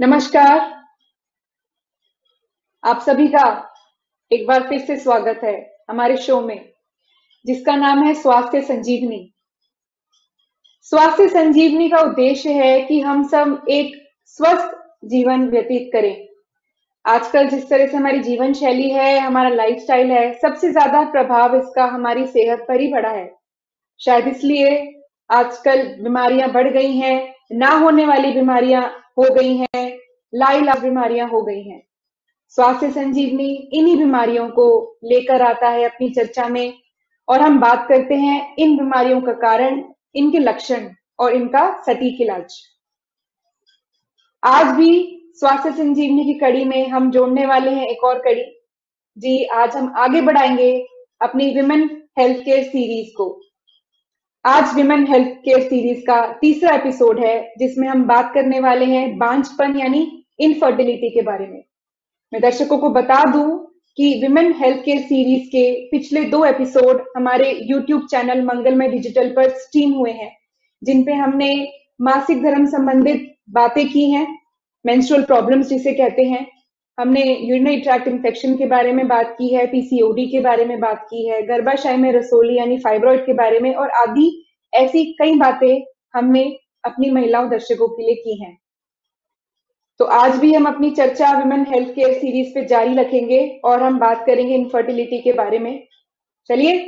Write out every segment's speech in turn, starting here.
नमस्कार, आप सभी का एक बार फिर से स्वागत है हमारे शो में, जिसका नाम है स्वास्थ्य संजीवनी। स्वास्थ्य संजीवनी का उद्देश्य है कि हम सब एक स्वस्थ जीवन व्यतीत करें। आजकल जिस तरह से हमारी जीवन शैली है, हमारा लाइफस्टाइल है, सबसे ज्यादा प्रभाव इसका हमारी सेहत पर ही पड़ा है। शायद इसलिए आजकल बीमारियां बढ़ गई हैं, ना होने वाली बीमारियां हो गई हैं, लाइलाज बीमारियां हो गई हैं। स्वास्थ्य संजीवनी इन्हीं बीमारियों को लेकर आता है अपनी चर्चा में, और हम बात करते हैं इन बीमारियों का कारण, इनके लक्षण और इनका सटीक इलाज। आज भी स्वास्थ्य संजीवनी की कड़ी में हम जोड़ने वाले हैं एक और कड़ी। जी, आज हम आगे बढ़ाएंगे अपनी विमेन हेल्थ केयर सीरीज को। आज विमेन हेल्थ केयर सीरीज का तीसरा एपिसोड है, जिसमें हम बात करने वाले हैं बांझपन यानी इनफर्टिलिटी के बारे में। मैं दर्शकों को बता दूं कि विमेन हेल्थ केयर सीरीज के पिछले 2 एपिसोड हमारे यूट्यूब चैनल मंगलमय डिजिटल पर स्ट्रीम हुए हैं, जिन पे हमने मासिक धर्म संबंधित बातें की हैं, मेंस्ट्रुअल प्रॉब्लम्स जिसे कहते हैं। हमने यूरिनरी ट्रैक्ट इन्फेक्शन के बारे में बात की है, पीसीओडी के बारे में बात की है, गर्भाशय में रसोली यानी फाइब्रॉइड के बारे में, और आदि ऐसी कई बातें हमने अपनी महिलाओं दर्शकों के लिए की हैं। तो आज भी हम अपनी चर्चा विमेन हेल्थ केयर सीरीज पे जारी रखेंगे और हम बात करेंगे इनफर्टिलिटी के बारे में। चलिए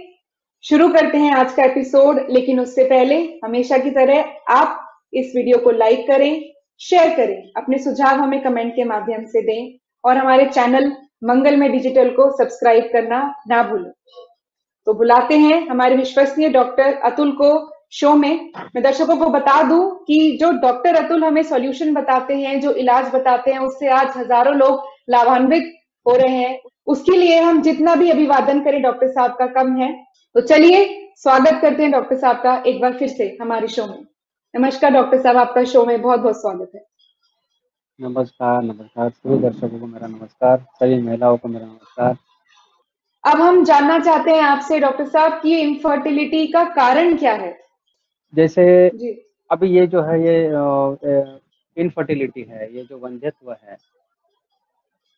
शुरू करते हैं आज का एपिसोड, लेकिन उससे पहले हमेशा की तरह आप इस वीडियो को लाइक करें, शेयर करें, अपने सुझाव हमें कमेंट के माध्यम से दें, और हमारे चैनल मंगलमय डिजिटल को सब्सक्राइब करना ना भूलें। तो बुलाते हैं हमारे विश्वसनीय डॉक्टर अतुल को शो में। मैं दर्शकों को बता दूं कि जो डॉक्टर अतुल हमें सॉल्यूशन बताते हैं, जो इलाज बताते हैं, उससे आज हजारों लोग लाभान्वित हो रहे हैं। उसके लिए हम जितना भी अभिवादन करें डॉक्टर साहब का कम है। तो चलिए स्वागत करते हैं डॉक्टर साहब का एक बार फिर से हमारे शो में। नमस्कार डॉक्टर साहब, आपका शो में बहुत बहुत स्वागत है। नमस्कार, नमस्कार सभी दर्शकों को मेरा नमस्कार, सभी महिलाओं को मेरा नमस्कार। अब हम जानना चाहते हैं आपसे डॉक्टर साहब कि इनफर्टिलिटी का कारण क्या है। जैसे अभी ये जो है ये इनफर्टिलिटी है, ये जो वंध्यत्व है,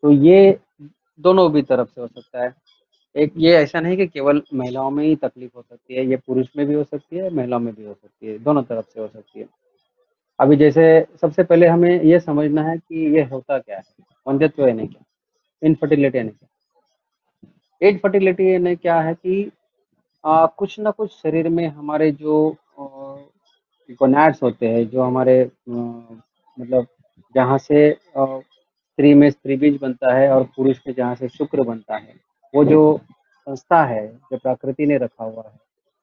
तो ये दोनों भी तरफ से हो सकता है। एक ये ऐसा नहीं कि केवल महिलाओं में ही तकलीफ हो सकती है, ये पुरुष में भी हो सकती है, महिलाओं में भी हो सकती है, दोनों तरफ से हो सकती है। अभी जैसे सबसे पहले हमें ये समझना है कि ये होता क्या है, वंध्यत्व यानी क्या, इनफर्टिलिटी ने क्या। इनफर्टिलिटी ने क्या है कि कुछ ना कुछ शरीर में हमारे जो गोनाड्स होते हैं, जो हमारे मतलब जहाँ से स्त्री में स्त्री बीज बनता है और पुरुष में जहाँ से शुक्र बनता है, वो जो संस्था है जो प्रकृति ने रखा हुआ है,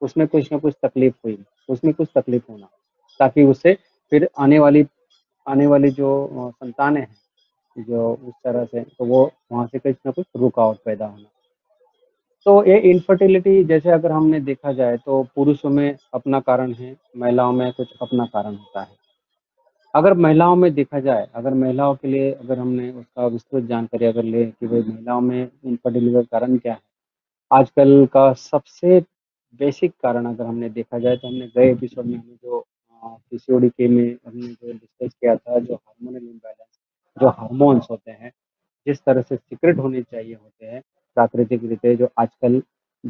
उसमें कुछ ना कुछ तकलीफ हुई, उसमें कुछ तकलीफ होना, ताकि उससे फिर आने वाली जो संतानें हैं जो उस तरह से, तो वो वहाँ से कुछ ना कुछ रुकावट पैदा होना। तो ये इनफर्टिलिटी जैसे अगर हमने देखा जाए तो पुरुषों में अपना कारण है, महिलाओं में कुछ अपना कारण होता है। अगर महिलाओं में देखा जाए, अगर महिलाओं के लिए अगर हमने उसका विस्तृत जानकारी अगर ले कि भाई महिलाओं में इनफर्टिलिटी का कारण क्या है, आजकल का सबसे बेसिक कारण अगर हमने देखा जाए तो हमने गए एपिसोड में हमें जो पीसीओडी के में हमने जो डिस्कस किया था, जो हार्मोनल इम्बैलेंस, जो हार्मोन्स होते हैं जिस तरह से सीक्रेट होने चाहिए होते हैं प्राकृतिक रीते, जो आजकल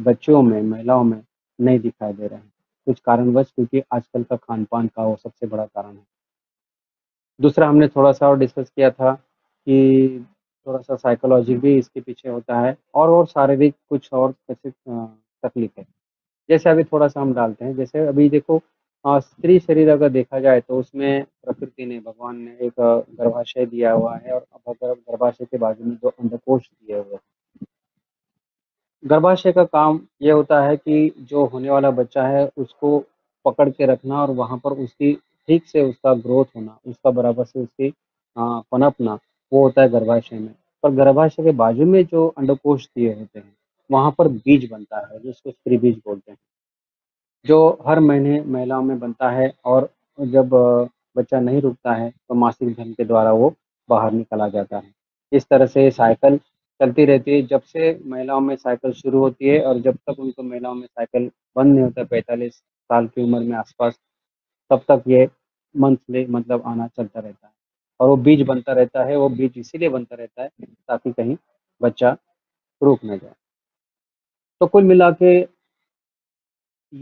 बच्चों में महिलाओं में नहीं दिखाई दे रहे हैं कुछ कारणवश, क्योंकि आजकल का खान पान का वो सबसे बड़ा कारण है। दूसरा हमने थोड़ा सा और डिस्कस किया था कि थोड़ा सा साइकोलॉजी भी इसके पीछे होता है, और शारीरिक कुछ और तकलीफें जैसे अभी थोड़ा सा हम डालते हैं। जैसे अभी देखो स्त्री शरीर अगर देखा जाए तो उसमें प्रकृति ने, भगवान ने एक गर्भाशय दिया हुआ है, और गर्भाशय के बाजू में दो अंडकोश दिए हुए हैं। गर्भाशय का काम यह होता है कि जो होने वाला बच्चा है उसको पकड़ के रखना, और वहां पर उसकी ठीक से उसका ग्रोथ होना, उसका बराबर से उसकी पनपना, वो होता है गर्भाशय में। पर गर्भाशय के बाजू में जो अंडकोश दिए होते हैं वहां पर बीज बनता है, जिसको स्त्री बीज बोलते हैं, जो हर महीने महिलाओं में बनता है, और जब बच्चा नहीं रुकता है तो मासिक धर्म के द्वारा वो बाहर निकला जाता है। इस तरह से साइकिल चलती रहती है जब से महिलाओं में साइकिल शुरू होती है और जब तक उनको महिलाओं में साइकिल बंद नहीं होता 45 साल की उम्र में आसपास, तब तक ये मंथली मतलब आना चलता रहता है और वो बीज बनता रहता है। वो बीज इसीलिए बनता रहता है ताकि कहीं बच्चा रुक न जाए। तो कुल मिला के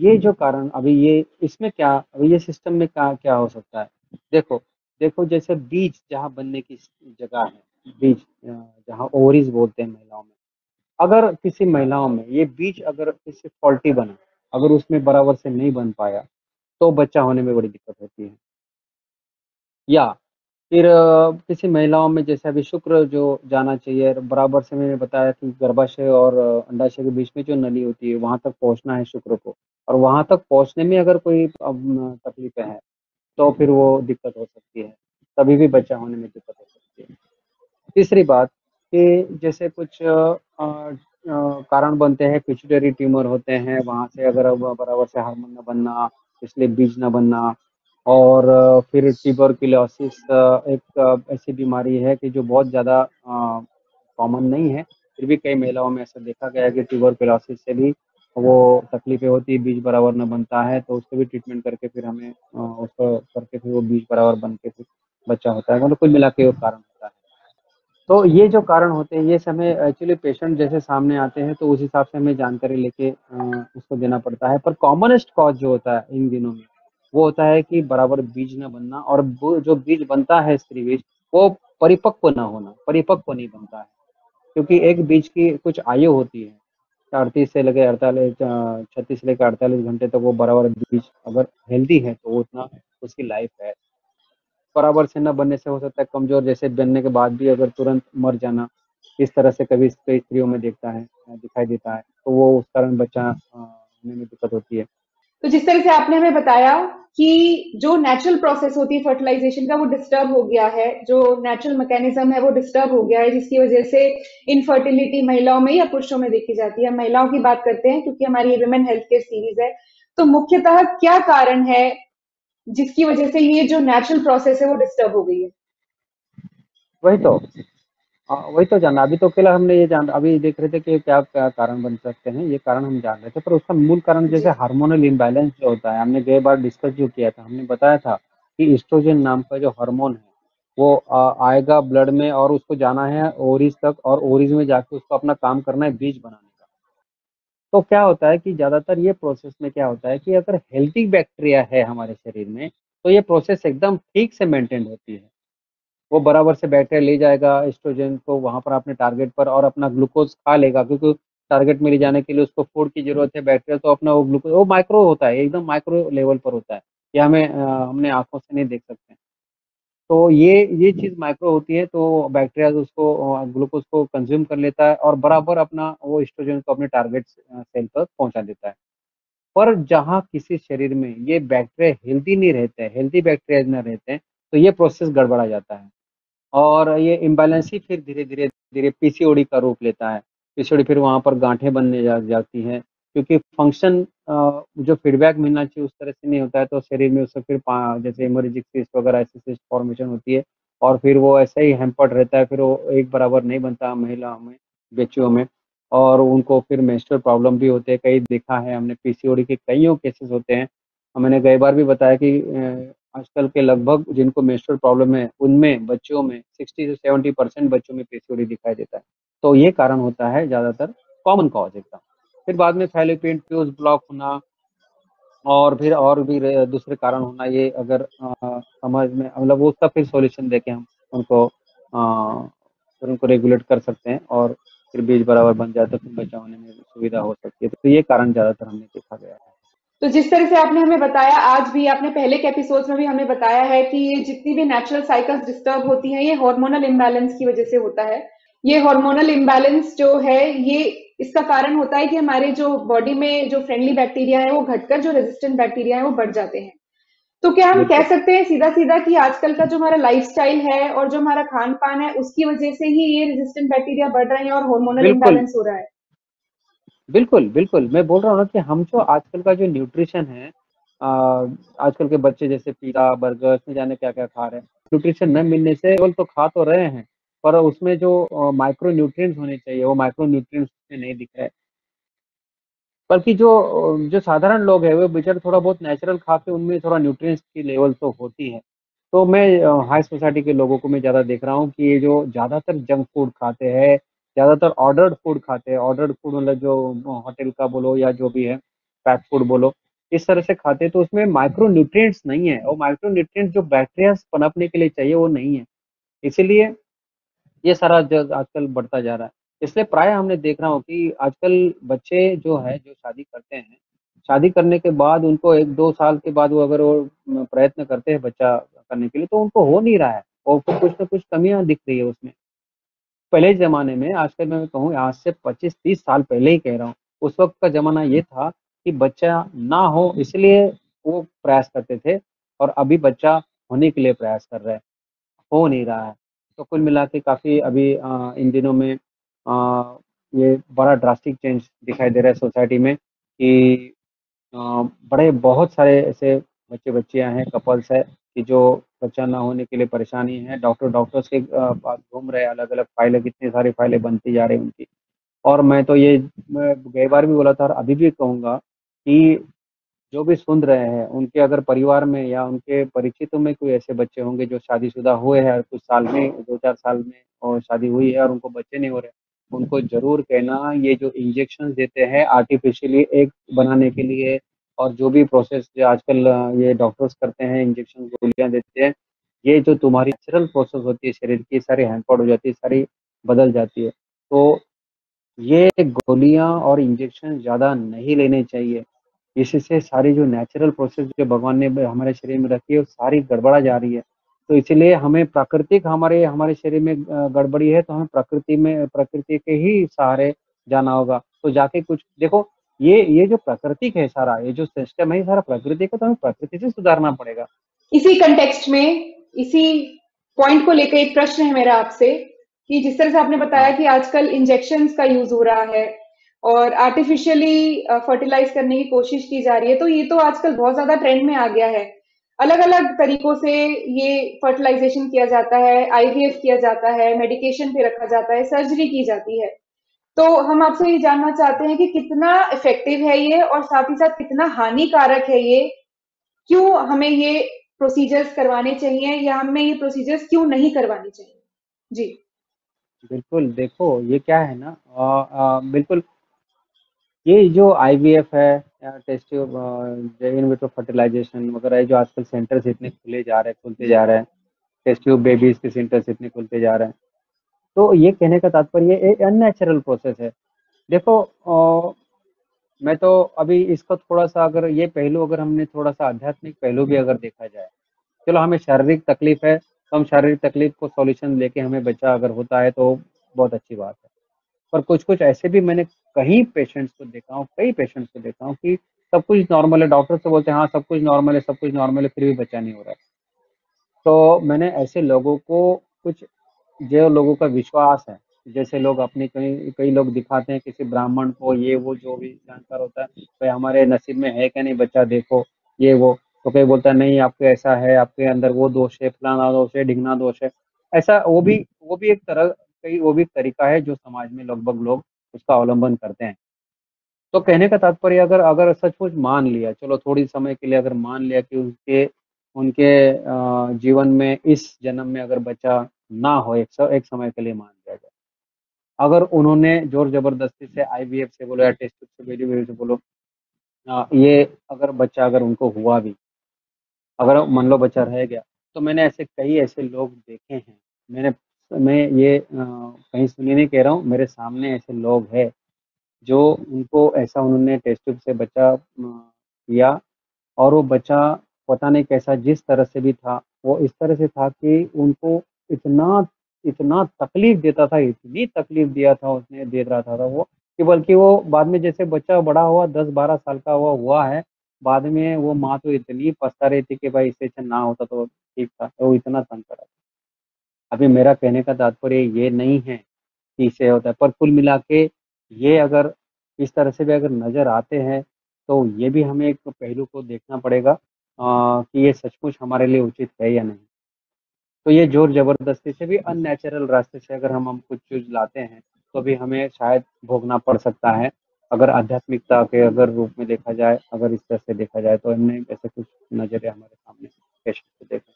ये जो कारण अभी ये इसमें क्या अभी ये सिस्टम में क्या हो सकता है। देखो जैसे बीज जहाँ बनने की जगह है, बीज जहाँ ओवरीज बोलते हैं महिलाओं में, अगर किसी महिलाओं में ये बीज अगर किसी फॉल्टी बना, अगर उसमें बराबर से नहीं बन पाया तो बच्चा होने में बड़ी दिक्कत होती है। या फिर किसी महिलाओं में जैसे अभी शुक्र जो जाना चाहिए बराबर से, मैंने बताया कि गर्भाशय और अंडाशय के बीच में जो नली होती है वहाँ तक पहुँचना है शुक्र को, और वहाँ तक पहुँचने में अगर कोई तकलीफ है तो फिर वो दिक्कत हो सकती है, तभी भी बच्चा होने में दिक्कत हो सकती है। तीसरी बात कि जैसे कुछ कारण बनते हैं, पिट्यूटरी ट्यूमर होते हैं, वहाँ से अगर बराबर से हार्मोन न बनना, इसलिए बीज न बनना। और फिर ट्यूबरक्लोसिस एक ऐसी बीमारी है कि जो बहुत ज़्यादा कॉमन नहीं है, फिर भी कई महिलाओं में ऐसा देखा गया है कि ट्यूबरक्लोसिस से भी वो तकलीफें होती है, बीज बराबर न बनता है तो उसको भी ट्रीटमेंट करके फिर हमें उसको करके फिर वो बीज बराबर बन के फिर बच्चा होता है। मतलब कुल मिला के वो कारण होता है। तो ये जो कारण होते हैं ये हमें एक्चुअली पेशेंट जैसे सामने आते हैं तो उस हिसाब से हमें जानकारी लेके उसको देना पड़ता है। पर कॉमनेस्ट कॉज जो होता है इन दिनों में वो होता है कि बराबर बीज न बनना, और जो बीज बनता है स्त्री बीज वो परिपक्व न होना, परिपक्व नहीं बनता है क्योंकि एक बीज की कुछ आयु होती है 36 से लेकर 48 घंटे तक। तो वो बराबर बीज अगर हेल्दी है तो उतना उसकी लाइफ है, बराबर से न बनने से हो सकता है कमजोर, जैसे बनने के बाद भी अगर तुरंत मर जाना, इस तरह से कभी कई स्त्रियों में दिखाई देता है, तो वो उस कारण बच्चा होने में दिक्कत होती है। तो जिस तरह से आपने हमें बताया कि जो नेचुरल प्रोसेस होती है फर्टिलाइजेशन का वो डिस्टर्ब हो गया है, जो नेचुरल मैकेनिज्म है वो डिस्टर्ब हो गया है, जिसकी वजह से इनफर्टिलिटी महिलाओं में या पुरुषों में देखी जाती है। महिलाओं की बात करते हैं क्योंकि हमारी विमेन हेल्थ केयर सीरीज है, तो मुख्यतः क्या कारण है जिसकी वजह से ये जो नेचुरल प्रोसेस है वो डिस्टर्ब हो गई है? वही तो जानना। अभी तो केवल हमने ये अभी देख रहे थे कि क्या कारण बन सकते हैं, ये कारण हम जान रहे थे, पर उसका मूल कारण जैसे हार्मोनल इम्बैलेंस जो होता है, हमने गई बार डिस्कस जो किया था, हमने बताया था कि एस्ट्रोजन नाम का जो हार्मोन है वो आएगा ब्लड में और उसको जाना है ओवरीज तक, और ओवरीज में जाके उसको अपना काम करना है बीज बनाने का। तो क्या होता है कि ज़्यादातर ये प्रोसेस में क्या होता है कि अगर हेल्थी बैक्टीरिया है हमारे शरीर में तो ये प्रोसेस एकदम ठीक से मेंटेन होती है। वो बराबर से बैक्टीरिया ले जाएगा एस्ट्रोजन को वहाँ पर अपने टारगेट पर, और अपना ग्लूकोज खा लेगा क्योंकि टारगेट में ले जाने के लिए उसको फूड की जरूरत है। बैक्टीरिया तो अपना वो ग्लूकोज वो माइक्रो होता है, एकदम माइक्रो लेवल पर होता है, या हमने आंखों से नहीं देख सकते, तो ये चीज़ माइक्रो होती है। तो बैक्टीरिया उसको ग्लूकोज को कंज्यूम कर लेता है और बराबर अपना वो एस्ट्रोजन को अपने टारगेट सेल पर पहुँचा देता है। पर जहाँ किसी शरीर में ये बैक्टीरिया हेल्दी नहीं रहते हैं, हेल्दी बैक्टीरिया न रहते हैं, तो ये प्रोसेस गड़बड़ा जाता है और ये इम्बैलेंस ही फिर धीरे धीरे पीसीओडी का रूप लेता है। पीसीओडी फिर वहाँ पर गांठें बनने जाती हैं क्योंकि फंक्शन जो फीडबैक मिलना चाहिए उस तरह से नहीं होता है, तो शरीर में उससे फिर जैसे हेमोरेजिक सिस्ट वगैरह ऐसी सिस्ट फॉर्मेशन होती है और फिर वो ऐसा ही हैम्पर्ड रहता है, फिर वो एक बराबर नहीं बनता महिलाओं में, बच्चियों में, और उनको फिर मेंस्ट्रुअल प्रॉब्लम भी होते हैं। कई देखा है हमने पीसीओडी के कईयों केसेस होते हैं। मैंने कई बार भी बताया कि आजकल के लगभग जिनको मेंस्ट्रुअल प्रॉब्लम है उनमें बच्चों में 60 से 70% बच्चों में पीसीओडी दिखाई देता है। तो ये कारण होता है ज़्यादातर कॉमन कॉज एकदम। फिर बाद में फैलोपियन ट्यूब्स ब्लॉक होना और फिर और भी दूसरे कारण होना, ये अगर समझ में मतलब उसका फिर सोल्यूशन देके हम उनको रेगुलेट कर सकते हैं और फिर बीज बराबर बन जाए तो फिर बच्चा होने में सुविधा हो सकती है। तो ये कारण ज़्यादातर हमने देखा गया है। तो जिस तरह से आपने हमें बताया, आज भी आपने पहले के एपिसोड्स में भी हमें बताया है कि ये जितनी भी नेचुरल साइकिल्स डिस्टर्ब होती हैं ये हार्मोनल इम्बैलेंस की वजह से होता है। ये हार्मोनल इम्बैलेंस जो है ये इसका कारण होता है कि हमारे जो बॉडी में जो फ्रेंडली बैक्टीरिया है वो घटकर जो रेजिस्टेंट बैक्टीरिया है वो बढ़ जाते हैं। तो क्या हम कह सकते हैं सीधा सीधा कि आजकल का जो हमारा लाइफस्टाइल है और जो हमारा खान पान है उसकी वजह से ही ये रेजिस्टेंट बैक्टीरिया बढ़ रहे हैं और हार्मोनल इम्बैलेंस हो रहा है? बिल्कुल, मैं बोल रहा हूँ ना कि हम जो आजकल का जो न्यूट्रिशन है, आजकल के बच्चे जैसे पिज़्ज़ा बर्गर में जाने क्या क्या खा रहे हैं, न्यूट्रिशन न मिलने से केवल तो खा तो रहे हैं पर उसमें जो माइक्रो न्यूट्रिएंट्स होने चाहिए वो माइक्रो न्यूट्रिएंट्स उसमें नहीं दिख रहे, बल्कि जो साधारण लोग हैं वो बेचारे थोड़ा बहुत नेचुरल खा के उनमें थोड़ा न्यूट्रिएंट्स की लेवल तो होती है। तो मैं हाई सोसाइटी के लोगों को मैं ज़्यादा देख रहा हूँ कि ये जो ज़्यादातर जंक फूड खाते हैं, ज़्यादातर ऑर्डर्ड फूड खाते हैं, ऑर्डर्ड फूड मतलब जो होटल का बोलो या जो भी है पैक फूड बोलो, इस तरह से खाते हैं तो उसमें माइक्रो न्यूट्रिएंट्स नहीं है और माइक्रो न्यूट्रिएंट्स जो बैक्टीरिया पनपने के लिए चाहिए वो नहीं है, इसीलिए ये सारा जग आजकल बढ़ता जा रहा है। इसलिए प्राय हमने देख रहा हूँ कि आजकल बच्चे जो है जो शादी करते हैं, शादी करने के बाद उनको 1-2 साल के बाद वो अगर वो प्रयत्न करते हैं बच्चा करने के लिए तो उनको हो नहीं रहा है और उनको कुछ ना कुछ कमियां दिख रही है उसमें। पहले ज़माने में, आजकल मैं कहूँ आज से 25-30 साल पहले ही कह रहा हूँ, उस वक्त का ज़माना ये था कि बच्चा ना हो इसलिए वो प्रयास करते थे और अभी बच्चा होने के लिए प्रयास कर रहे हैं, हो नहीं रहा है। तो कुल मिला के काफ़ी अभी इन दिनों में ये बड़ा ड्रास्टिक चेंज दिखाई दे रहा है सोसाइटी में कि बड़े बहुत सारे ऐसे बच्चे बच्चियां हैं, कपल्स है कि जो बच्चा ना होने के लिए परेशानी है, डॉक्टर्स के पास घूम रहे, अलग अलग फाइलें, कितनी सारी फाइलें बनती जा रही उनकी। और मैं तो ये कई बार भी बोला था और अभी भी कहूँगा कि जो भी सुन रहे हैं उनके अगर परिवार में या उनके परिचितों में कोई ऐसे बच्चे होंगे जो शादीशुदा हुए हैं कुछ साल में, 2-4 साल में और शादी हुई है और उनको बच्चे नहीं हो रहे, उनको जरूर कहना ये जो इंजेक्शन देते हैं आर्टिफिशियली एग बनाने के लिए और जो भी प्रोसेस जो आजकल ये डॉक्टर्स करते हैं, इंजेक्शन गोलियाँ देते हैं, ये जो तुम्हारी नेचुरल प्रोसेस होती है शरीर की सारी हैम्पर्ड हो जाती है, सारी बदल जाती है। तो ये गोलियाँ और इंजेक्शन ज़्यादा नहीं लेने चाहिए, इससे सारी जो नेचुरल प्रोसेस जो भगवान ने हमारे शरीर में रखी है वो सारी गड़बड़ा जा रही है। तो इसीलिए हमें प्राकृतिक हमारे शरीर में गड़बड़ी है तो हमें प्रकृति के ही सहारे जाना होगा। तो जाके कुछ देखो, ये जो प्राकृतिक है सारा, ये जो सिस्टम है सारा प्राकृतिक है तो हमें प्रकृति से सुधारना पड़ेगा। इसी कंटेक्स्ट में, इसी पॉइंट को लेकर एक प्रश्न है मेरा आपसे कि जिस तरह से आपने बताया कि आजकल इंजेक्शन का यूज हो रहा है और आर्टिफिशियली फर्टिलाइज करने की कोशिश की जा रही है, तो ये तो आजकल बहुत ज्यादा ट्रेंड में आ गया है। अलग अलग तरीकों से ये फर्टिलाइजेशन किया जाता है, आईवीएफ किया जाता है, मेडिकेशन पे रखा जाता है, सर्जरी की जाती है। तो हम आपसे ये जानना चाहते हैं कि कितना इफेक्टिव है ये और साथ ही साथ कितना हानिकारक है ये, क्यों हमें ये प्रोसीजर्स करवाने चाहिए या हमें ये प्रोसीजर्स क्यों नहीं करवानी चाहिए। जी बिल्कुल, देखो ये क्या है ना, बिल्कुल ये जो आईवीएफ है, टेस्ट इन विट्रो फर्टिलाइजेशन वगैरह जो आजकल सेंटर्स इतने खुलते जा रहे हैं, टेस्ट ट्यूब बेबीज के सेंटर्स इतने खुलते जा रहे हैं, तो ये कहने का तात्पर्य ये अननेचुरल प्रोसेस है। देखो मैं तो अभी इसका थोड़ा सा अगर ये पहलू अगर हमने थोड़ा सा आध्यात्मिक पहलू भी अगर देखा जाए, चलो हमें शारीरिक तकलीफ है तो हम शारीरिक तकलीफ को सॉल्यूशन लेके हमें बच्चा अगर होता है तो बहुत अच्छी बात है। पर कुछ ऐसे भी मैंने कई पेशेंट्स को देखा हूँ कि सब कुछ नॉर्मल है, डॉक्टर से बोलते हैं हाँ सब कुछ नॉर्मल है फिर भी बच्चा नहीं हो रहा है। तो मैंने ऐसे लोगों को कुछ जो लोगों का विश्वास है, जैसे लोग अपने कई लोग दिखाते हैं किसी ब्राह्मण को, ये वो जो भी जानकार होता है, भाई हमारे नसीब में है क्या नहीं बच्चा देखो ये वो, तो कहीं बोलता है नहीं आपके ऐसा है, आपके अंदर वो दोष है, फलाना दोष है, ढिंगना दोष है, ऐसा वो भी एक तरह तरीका है जो समाज में लगभग लोग उसका अवलंबन करते हैं। तो कहने का तात्पर्य अगर सचमुच मान लिया, चलो थोड़ी समय के लिए अगर मान लिया कि उनके जीवन में इस जन्म में अगर बच्चा ना हो, एक समय के लिए मान लिया जाए, अगर उन्होंने जोर जबरदस्ती से आईवीएफ से बोलो या टेस्ट ट्यूब से बोलो ये अगर बच्चा अगर उनको हुआ भी, अगर मान लो बच्चा रह गया, तो मैंने कई ऐसे लोग देखे हैं, मैं ये कहीं सुनी नहीं कह रहा हूँ, मेरे सामने ऐसे लोग हैं जो उनको ऐसा उन्होंने टेस्ट ट्यूब से बच्चा किया और वो बच्चा पता नहीं कैसा जिस तरह से भी था वो इस तरह से था कि उनको इतना तकलीफ देता था, इतनी तकलीफ दिया था उसने दे रहा था वो कि बल्कि वो बाद में जैसे बच्चा बड़ा हुआ 10-12 साल का हुआ है, बाद में वो माँ तो इतनी पछता रही थी कि भाई इससे अच्छा ना होता तो ठीक था, वो इतना तंग कर रहा था। अभी मेरा कहने का तात्पर्य ये नहीं है कि इसे होता है, पर कुल मिला के ये अगर इस तरह से भी अगर नज़र आते हैं तो ये भी हमें एक पहलू को देखना पड़ेगा कि ये सचमुच हमारे लिए उचित है या नहीं। तो ये जोर जबरदस्ती से भी अननेचुरल रास्ते से अगर हम कुछ चीज लाते हैं तो भी हमें शायद भोगना पड़ सकता है। अगर आध्यात्मिकता के अगर रूप में देखा जाए, अगर इस तरह से देखा जाए तो हमने ऐसे कुछ नजरिया हमारे सामने पेशेंट को देखा।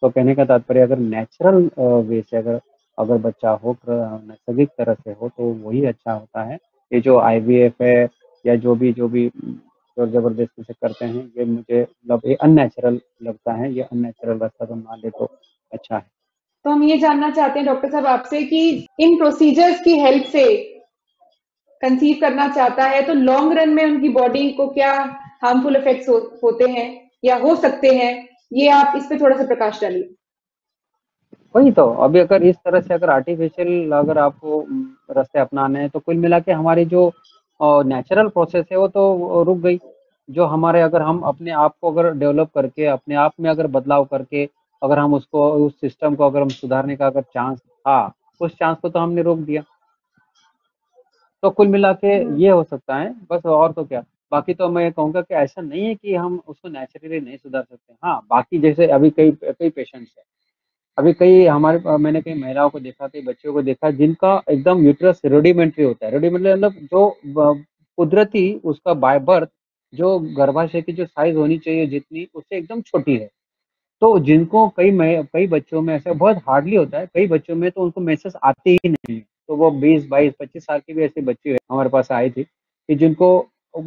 तो कहने का तात्पर्य अगर नेचुरल वे से अगर बच्चा हो नैसर्गिक तरह से हो तो वही अच्छा होता है। ये जो IVF है या जो भी जोर जबरदस्ती से करते हैं ये मुझे मतलब ये अननेचुरल लगता है। ये अननेचुरल रास्ता तो ना ले तो अच्छा है। तो हम ये जानना चाहते हैं डॉक्टर साहब आपसे कि इन प्रोसीजर्स की हेल्प से कंसीव करना चाहता है तो लॉन्ग रन में उनकी बॉडी को क्या हार्मफुल इफेक्ट्स होते हैं या हो सकते हैं, ये आप इस पे थोड़ा सा प्रकाश डालिए। वही तो अभी अगर इस तरह से अगर आर्टिफिशियल अगर आपको रास्ते अपनाने हैं तो कुल मिला के हमारी जो नेचुरल प्रोसेस है वो तो रुक गई। जो हमारे अगर हम अपने आप को अगर डेवलप करके अपने आप में अगर बदलाव करके अगर हम उसको उस सिस्टम को अगर हम सुधारने का अगर चांस था उस चांस को तो हमने रोक दिया। तो कुल मिला के ये हो सकता है बस, और तो क्या। बाकी तो मैं कहूँगा कि ऐसा नहीं है कि हम उसको नेचुरली नहीं सुधार सकते। हाँ, बाकी जैसे अभी कई पेशेंट्स हैं, अभी कई हमारे मैंने कई महिलाओं को देखा, कई बच्चों को देखा जिनका एकदम यूट्रस रेडिमेंट्री होता है। रेडिमेंट्री मतलब जो कुदरती उसका बाय बर्थ जो गर्भाशय की जो साइज होनी चाहिए जितनी उससे एकदम छोटी है। तो जिनको कई बच्चों में ऐसा बहुत हार्डली होता है, कई बच्चों में तो उनको मेसेज आते ही नहीं। तो वो 20, 22, 25 साल के भी ऐसे बच्चे हमारे पास आए थे कि जिनको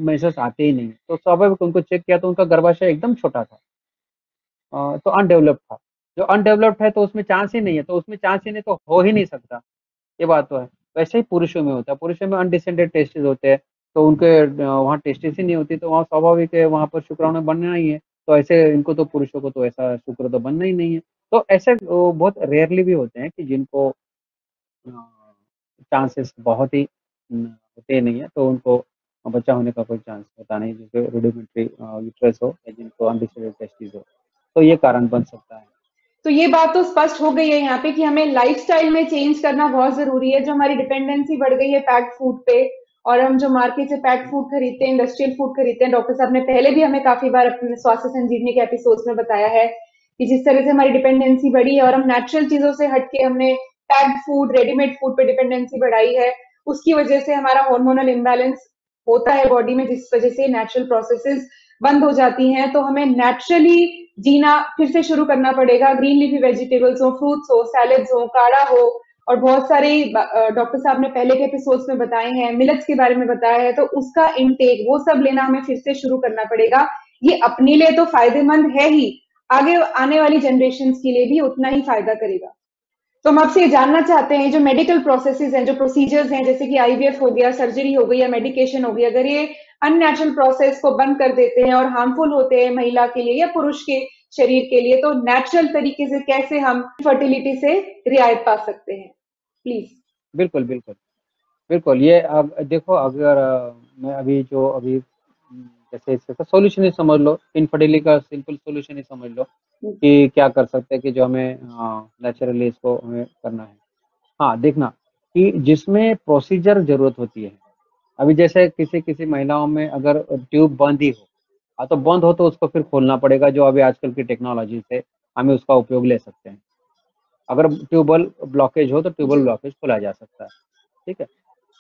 मेसेज आते ही नहीं। तो स्वाभाविक उनको चेक किया तो उनका गर्भाशय एकदम छोटा था, तो अनडेवलप्ड था। जो अनडेवलप्ड है तो उसमें चांस ही नहीं है, तो उसमें चांस ही नहीं तो हो ही नहीं सकता। ये बात तो है। वैसे ही पुरुषों में होता है, पुरुषों में अनडिसेंडेड टेस्टिस होते हैं तो उनके वहाँ टेस्टिस ही नहीं होती, तो वहाँ स्वाभाविक है वहाँ पर शुक्राणु बनना ही है। तो ऐसे इनको तो पुरुषों को तो ऐसा शुक्र तो बनना ही नहीं है। तो ऐसे बहुत रेयरली भी होते हैं कि जिनको चांसेस बहुत ही होते नहीं है, तो उनको बच्चा होने का कोई चांस होता नहीं, जिसके रूडिमेंट्री यूट्रस हो या जिनको अनडिसेंडेड टेस्टिस हो। तो ये कारण बन सकता है। तो ये बात तो स्पष्ट हो गई है यहाँ पे कि हमें लाइफस्टाइल में चेंज करना बहुत जरूरी है। जो हमारी डिपेंडेंसी बढ़ गई है पैक्ड फूड पे और हम जो मार्केट से पैक्ड फूड खरीदते हैं, इंडस्ट्रियल फूड खरीदते हैं, डॉक्टर साहब ने पहले भी हमें काफी बार अपने स्वास्थ्य संजीवनी के एपिसोड्स में बताया है कि जिस तरह से हमारी डिपेंडेंसी बढ़ी है और हम नेचुरल चीजों से हटके हमने पैक्ड फूड, रेडीमेड फूड पे डिपेंडेंसी बढ़ाई है, उसकी वजह से हमारा हार्मोनल इम्बैलेंस होता है बॉडी में, जिस वजह से नेचुरल प्रोसेसेस बंद हो जाती हैं। तो हमें नेचुरली जीना फिर से शुरू करना पड़ेगा। ग्रीन लीफी वेजिटेबल्स हो, फ्रूट्स हो, सैलेड्स हो, काढ़ा हो, और बहुत सारे डॉक्टर साहब ने पहले के एपिसोड्स में बताए हैं, मिलेट्स के बारे में बताया है, तो उसका इनटेक वो सब लेना हमें फिर से शुरू करना पड़ेगा। ये अपने लिए तो फायदेमंद है ही, आगे आने वाली जनरेशन के लिए भी उतना ही फायदा करेगा। तो हम आपसे ये जानना चाहते हैं जो मेडिकल प्रोसेसेस हैं, जो प्रोसीजर्स हैं, जैसे कि IVF हो गया, सर्जरी हो गई या मेडिकेशन हो गई, अगर ये अननेचुरल प्रोसेस को बंद कर देते हैं और हार्मफुल होते हैं महिला के लिए या पुरुष के शरीर के लिए, तो नेचुरल तरीके से कैसे हम फर्टिलिटी से रियायत पा सकते हैं, प्लीज। बिल्कुल बिल्कुल बिल्कुल। ये अब देखो अगर मैं अभी जैसे इसका सोल्यूशन ही समझ लो, इनफर्टिलिटी का सिंपल सोल्यूशन ही समझ लो कि क्या कर सकते हैं कि जो हमें नेचुरली इसको हमें करना है। हाँ, देखना कि जिसमें प्रोसीजर जरूरत होती है। अभी जैसे किसी महिलाओं में अगर ट्यूब बंद ही हो, हाँ, तो बंद हो तो उसको फिर खोलना पड़ेगा। जो अभी आजकल की टेक्नोलॉजी से हमें उसका उपयोग ले सकते हैं। अगर ट्यूबल ब्लॉकेज हो तो ट्यूबल ब्लॉकेज खोला जा सकता है, ठीक है।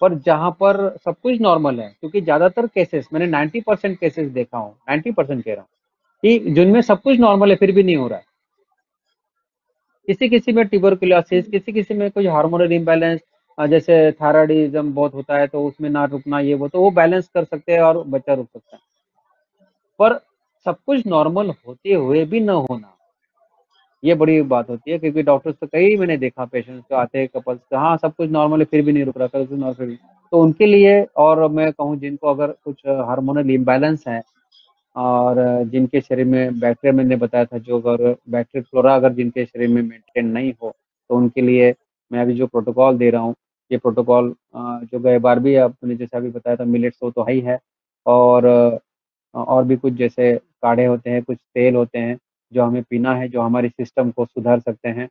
पर जहाँ पर सब कुछ नॉर्मल है, क्योंकि ज्यादातर केसेस मैंने 90% केसेस देखा हूँ, 90% कह रहा हूँ कि जिनमें सब कुछ नॉर्मल है फिर भी नहीं हो रहा है। किसी में ट्यूबरकुलोसिस, किसी में कुछ हार्मोनल इम्बैलेंस, जैसे थायराइडिज्म बहुत होता है तो उसमें ना रुकना, ये वो, तो वो बैलेंस कर सकते हैं और बच्चा रुक सकता है। पर सब कुछ नॉर्मल होते हुए भी न होना, ये बड़ी बात होती है। क्योंकि डॉक्टर्स तो कई मैंने देखा पेशेंट्स तो आते हैं कपल्स, हाँ सब कुछ नॉर्मल है फिर भी नहीं रुक रहा, कुछ नॉर्मल। तो उनके लिए, और मैं कहूँ जिनको अगर कुछ हार्मोनल इम्बैलेंस है और जिनके शरीर में बैक्टीरिया, मैंने बताया था, जो अगर बैक्टीरिया फ्लोरा अगर जिनके शरीर में मेंटेन नहीं हो, तो उनके लिए मैं अभी जो प्रोटोकॉल दे रहा हूँ, ये प्रोटोकॉल जो गए बार भी आपने जैसा भी बताया था, मिलेट्स तो है ही है, और भी कुछ जैसे काढ़े होते हैं, कुछ तेल होते हैं जो हमें पीना है, जो हमारे सिस्टम को सुधार सकते हैं।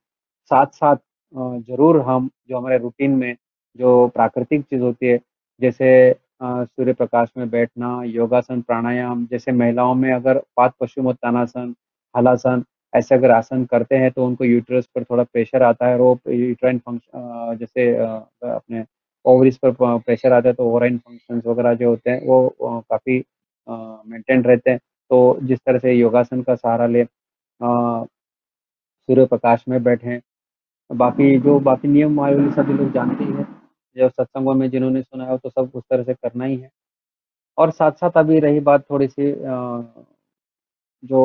साथ साथ जरूर हम जो हमारे रूटीन में जो प्राकृतिक चीज़ होती है, जैसे सूर्य प्रकाश में बैठना, योगासन, प्राणायाम, जैसे महिलाओं में अगर पाद पशुमोत्तानासन, हलासन, ऐसे अगर आसन करते हैं तो उनको यूट्रस पर थोड़ा प्रेशर आता है, और यूट्राइन फंक्शन जैसे अपने ओवरीज पर प्रेशर आता है तो ओवराइन फंक्शंस वगैरह जो होते हैं वो काफ़ी मेंटेन रहते हैं। तो जिस तरह से योगासन का सहारा ले, सूर्य प्रकाश में बैठें, बाकी नियम वाले सभी लोग जानते ही हैं, जो सत्संगों में जिन्होंने सुना हो तो सब उस तरह से करना ही है। और साथ साथ अभी रही बात थोड़ी सी जो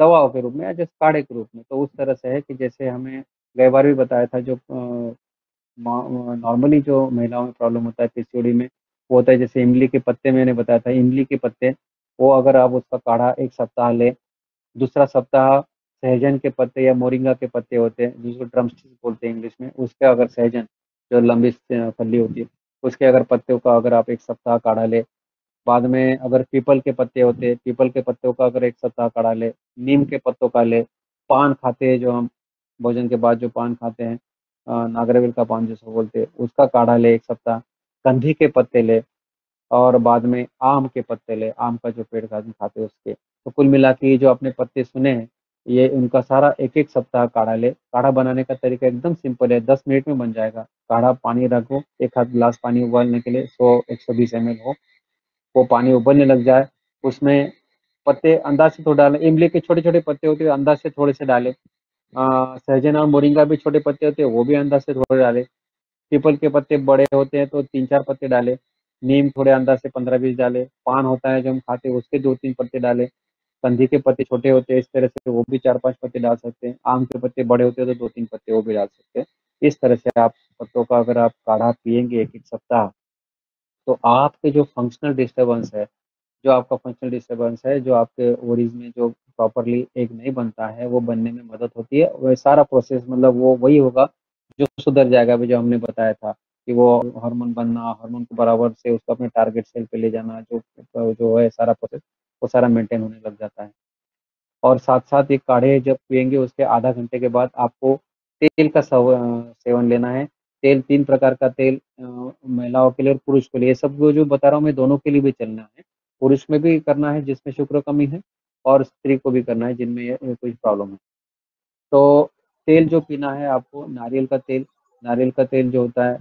दवाओं के रूप में या जैसे काढ़े के रूप में, तो उस तरह से है कि जैसे हमें गई बार भी बताया था, जो नॉर्मली जो महिलाओं में प्रॉब्लम होता है पीसीओडी में वो होता है जैसे इमली के पत्ते, मैंने बताया था इमली के पत्ते, वो अगर आप उसका काढ़ा एक सप्ताह लें, दूसरा सप्ताह सहजन के पत्ते या मोरिंगा के पत्ते होते हैं जिसको ड्रमस्टिक बोलते हैं इंग्लिश में, उसके अगर सहजन जो लंबी फली होती है उसके अगर पत्तों का अगर आप एक सप्ताह काढ़ा ले, बाद में अगर पीपल के पत्ते होते हैं पीपल के पत्तों का अगर एक सप्ताह काढ़ा ले, नीम के पत्तों का ले, पान खाते हैं जो हम भोजन के बाद जो पान खाते हैं नागरवेल का पान जिसको बोलते हैं उसका काढ़ा ले एक सप्ताह, कंधी के पत्ते ले, और बाद में आम के पत्ते ले, आम का जो पेड़ खाते हैं उसके। तो कुल मिला के जो आपने पत्ते सुने हैं ये उनका सारा एक एक सप्ताह काढ़ा ले। काढ़ा बनाने का तरीका एकदम सिंपल है, 10 मिनट में बन जाएगा काढ़ा। पानी रखो, एक हाथ गिलास पानी उबालने के लिए 100-120 ml हो, वो पानी उबलने लग जाए, उसमें पत्ते अंदाज से थोड़ा डालें, इमली के छोटे छोटे पत्ते होते हैं अंदाज से थोड़े से डालें, सहजन और मोरिंगा भी छोटे पत्ते होते हैं वो भी अंदाज से थोड़े डालें, पीपल के पत्ते बड़े होते हैं तो 3-4 पत्ते डालें, नीम थोड़े अंदाज से 15-20 डालें, पान होता है जो हम खाते हैं उसके 2-3 पत्ते डालें, कंधी के पत्ते छोटे होते हैं इस तरह से वो भी 4-5 पत्ते डाल सकते हैं, आम के पत्ते बड़े होते हैं तो 2-3 पत्ते वो भी डाल सकते हैं। इस तरह से आप पत्तों का अगर आप काढ़ा पियेंगे एक एक सप्ताह तो आपके जो फंक्शनल डिस्टर्बेंस है, जो आपका फंक्शनल डिस्टर्बेंस है, जो आपके ओवरीज में जो प्रॉपरली एग नहीं बनता है वो बनने में मदद होती है। वह सारा प्रोसेस मतलब वो वही होगा जो सुधर जाएगा, जो हमने बताया था कि वो हार्मोन बनना, हार्मोन को बराबर से उसको अपने टारगेट सेल पे ले जाना, जो है सारा प्रोसेस वो सारा मेंटेन होने लग जाता है। और साथ साथ ये काढ़े जब पियेंगे उसके आधा घंटे के बाद आपको तेल का सेवन लेना है। तेल 3 प्रकार का तेल महिलाओं के लिए और पुरुष के लिए, ये सब जो बता रहा हूँ मैं दोनों के लिए भी चलना है, पुरुष में भी करना है जिसमें शुक्र कमी है और स्त्री को भी करना है जिनमें कोई प्रॉब्लम है। तो तेल जो पीना है आपको नारियल का तेल जो होता है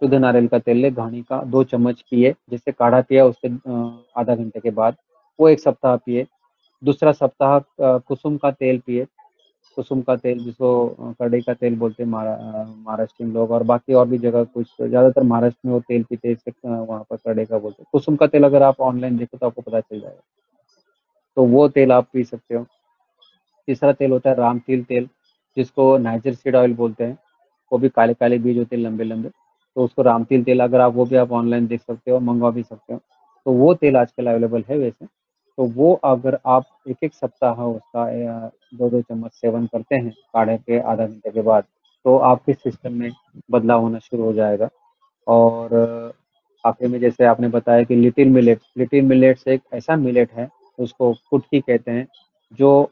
शुद्ध नारियल का तेल ले, घानी का 2 चम्मच पिए, जिससे काढ़ा पिया उसके आधा घंटे के बाद, वो एक सप्ताह पिए। दूसरा सप्ताह कुसुम का तेल पिए, कुसुम का तेल जिसको कड़े का तेल बोलते हैं महाराष्ट्रीयन लोग, और बाकी और भी जगह कुछ ज़्यादातर महाराष्ट्र में वो तेल पीते हैं, इससे वहाँ पर कड़े का बोलते हैं। कुसुम का तेल अगर आप ऑनलाइन देखो तो आपको पता चल जाएगा, तो वो तेल आप पी सकते हो। तीसरा तेल होता है रामतिल तेल जिसको नाइजर सीड ऑयल बोलते हैं, वो भी काले काले बीज होते हैं लंबे लंबे, तो उसको रामतिल तेल अगर आप वो भी आप ऑनलाइन देख सकते हो, मंगवा भी सकते हो, तो वो तेल आजकल अवेलेबल है वैसे। तो वो अगर आप एक एक सप्ताह उसका 2-2 चम्मच सेवन करते हैं काढ़े के आधा घंटे के बाद, तो आपके सिस्टम में बदलाव होना शुरू हो जाएगा। और आखिर में जैसे आपने बताया कि लिटिल मिलेट्स एक ऐसा मिलेट है, उसको कुटकी कहते हैं, जो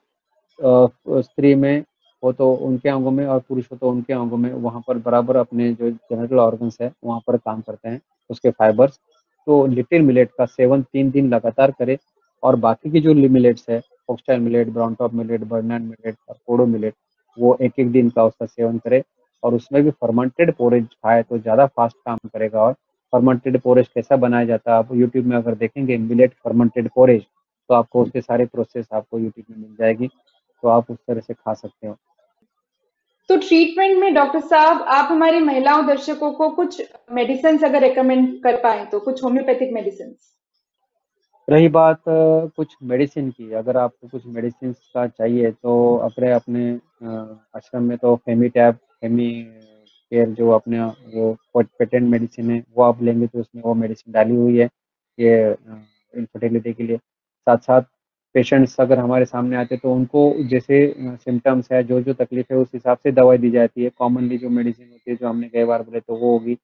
स्त्री में हो तो उनके अंगों में और पुरुष हो तो उनके अंगों में वहाँ पर बराबर अपने जो जेनिटल ऑर्गन्स है वहाँ पर काम करते हैं उसके फाइबर्स। तो लिटिल मिलेट का सेवन 3 दिन लगातार करें, और बाकी के जो मिलेट्स है foxtail millet, brown top millet, Bernard millet और कोडो मिलेट, वो एक एक दिन का उसका सेवन करें। और उसमें भी फर्मेंटेड पोरेज खाए तो ज़्यादा फास्ट काम करेगा। और फर्मेंटेड पोरेज कैसा बनाया जाता है, आप यूट्यूब में अगर देखेंगे मिलेट फर्मेंटेड पोरेज तो आपको उसके सारे प्रोसेस आपको यूट्यूब में मिल जाएगी, तो आप उस तरह से खा सकते हो। तो ट्रीटमेंट में डॉक्टर साहब आप हमारे महिलाओं दर्शकों को कुछ मेडिसिन अगर रेकमेंड कर पाए तो कुछ होम्योपैथिक मेडिसिन। रही बात कुछ मेडिसिन की, अगर आपको कुछ मेडिसिन का चाहिए तो अगर अपने आश्रम में तो फेमिकेयर जो अपने वो पेटेंट मेडिसिन है वो आप लेंगे तो उसमें वो मेडिसिन डाली हुई है ये इनफर्टिलिटी के लिए। साथ साथ पेशेंट्स अगर हमारे सामने आते तो उनको जैसे सिम्टम्स है, जो जो तकलीफ है उस हिसाब से दवाई दी जाती है। कॉमनली जो मेडिसिन होती है जो हमने कई बार बोले तो वो होगी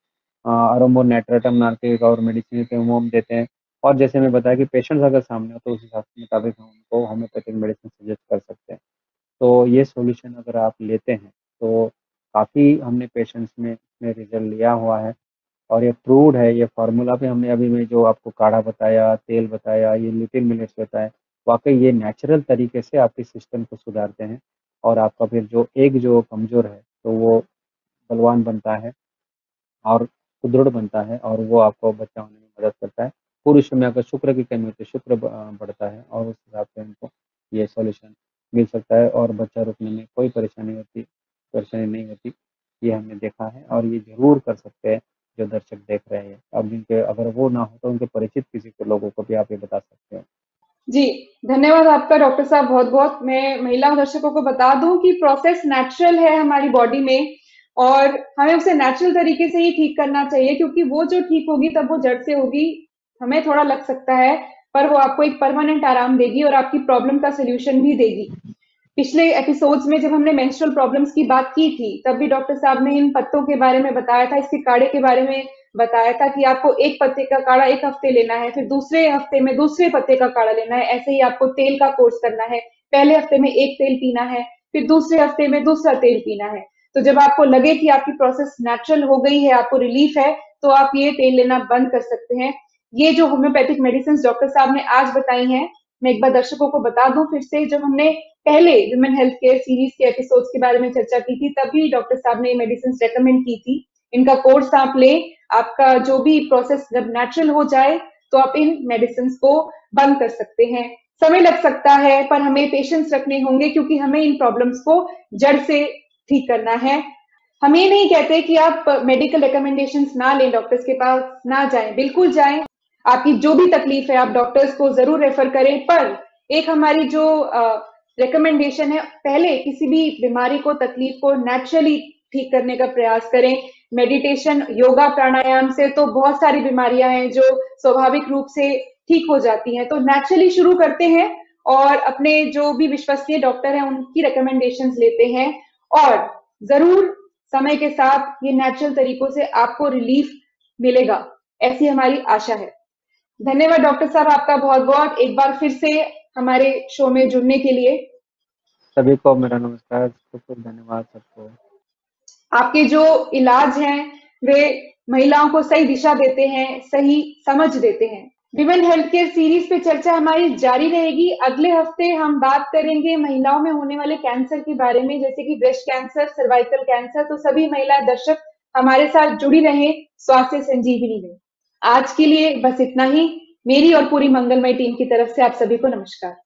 ऑरम म्यूरिएटिकम नाम के एक और मेडिसिन होते हैं वो हम देते हैं। और जैसे मैं बताया कि पेशेंट्स अगर सामने हो तो उस हिसाब के मुताबिक हम उनको होम्योपैथिक मेडिसिन सजेस्ट कर सकते हैं। तो ये सोल्यूशन अगर आप लेते हैं तो काफ़ी हमने पेशेंट्स में रिजल्ट लिया हुआ है और ये प्रूव्ड है। ये फार्मूला पे हमने अभी मैं जो आपको काढ़ा बताया, तेल बताया, ये लिटिल मिलेट्स बताया, वाकई ये नेचुरल तरीके से आपके सिस्टम को सुधारते हैं और आपका फिर जो कमज़ोर है तो वो बलवान बनता है और सुदृढ़ बनता है और वो आपको बच्चा होने में मदद करता है। पुरुष में अगर शुक्र की कमी होती है शुक्र बढ़ता है और उस हिसाब से उनको ये सॉल्यूशन मिल सकता है और बच्चा रुकने में कोई परेशानी नहीं होती। ये हमने देखा है और ये जरूर कर सकते हैं जो दर्शक देख रहे हैं। अब जिनके अगर वो ना हो तो उनके परिचित किसी के लोगों को भी आप ये बता सकते हैं। जी धन्यवाद आपका डॉक्टर साहब बहुत बहुत। मैं महिला दर्शकों को बता दूं कि प्रोसेस नेचुरल है हमारी बॉडी में और हमें उसे नेचुरल तरीके से ही ठीक करना चाहिए क्योंकि वो जो ठीक होगी तब वो जड़ से होगी। हमें थोड़ा लग सकता है पर वो आपको एक परमानेंट आराम देगी और आपकी प्रॉब्लम का सोल्यूशन भी देगी। पिछले एपिसोड्स में जब हमने मेंस्ट्रुअल प्रॉब्लम्स की बात की थी तब भी डॉक्टर साहब ने इन पत्तों के बारे में बताया था, इसके काढ़े के बारे में बताया था कि आपको एक पत्ते का काढ़ा एक हफ्ते लेना है, फिर दूसरे हफ्ते में दूसरे पत्ते का काढ़ा लेना है। ऐसे ही आपको तेल का कोर्स करना है, पहले हफ्ते में एक तेल पीना है फिर दूसरे हफ्ते में दूसरा तेल पीना है। तो जब आपको लगे कि आपकी प्रोसेस नेचुरल हो गई है, आपको रिलीफ है, तो आप ये तेल लेना बंद कर सकते हैं। ये जो होम्योपैथिक मेडिसिन डॉक्टर साहब ने आज बताई हैं, मैं एक बार दर्शकों को बता दूं फिर से, जब हमने पहले वुमेन हेल्थ केयर सीरीज के एपिसोड्स के बारे में चर्चा की थी तभी डॉक्टर साहब ने ये मेडिसिन रेकमेंड की थी। इनका कोर्स आप लें, आपका जो भी प्रोसेस जब नेचुरल हो जाए तो आप इन मेडिसिन को बंद कर सकते हैं। समय लग सकता है पर हमें पेशेंस रखने होंगे क्योंकि हमें इन प्रॉब्लम्स को जड़ से ठीक करना है। हम ये नहीं कहते कि आप मेडिकल रिकमेंडेशंस ना लें, डॉक्टर्स के पास ना जाएं, बिल्कुल जाएं। आपकी जो भी तकलीफ है आप डॉक्टर्स को जरूर रेफर करें, पर एक हमारी जो रिकमेंडेशन है पहले किसी भी बीमारी को तकलीफ को नेचुरली ठीक करने का प्रयास करें। मेडिटेशन, योगा, प्राणायाम से तो बहुत सारी बीमारियां हैं जो स्वाभाविक रूप से ठीक हो जाती हैं। तो नेचुरली शुरू करते हैं और अपने जो भी विश्वसनीय डॉक्टर हैं उनकी रिकमेंडेशंस लेते हैं और जरूर समय के साथ ये नेचुरल तरीकों से आपको रिलीफ मिलेगा, ऐसी हमारी आशा है। धन्यवाद डॉक्टर साहब आपका बहुत बहुत, एक बार फिर से हमारे शो में जुड़ने के लिए। सभी को मेरा नमस्कार, खूब धन्यवाद सबको। आपके जो इलाज हैं वे महिलाओं को सही दिशा देते हैं, सही समझ देते हैं। विमेन हेल्थ केयर सीरीज पे चर्चा हमारी जारी रहेगी। अगले हफ्ते हम बात करेंगे महिलाओं में होने वाले कैंसर के बारे में, जैसे कि ब्रेस्ट कैंसर, सर्वाइकल कैंसर। तो सभी महिला दर्शक हमारे साथ जुड़ी रहें स्वास्थ्य संजीवनी में। आज के लिए बस इतना ही। मेरी और पूरी मंगलमय टीम की तरफ से आप सभी को नमस्कार।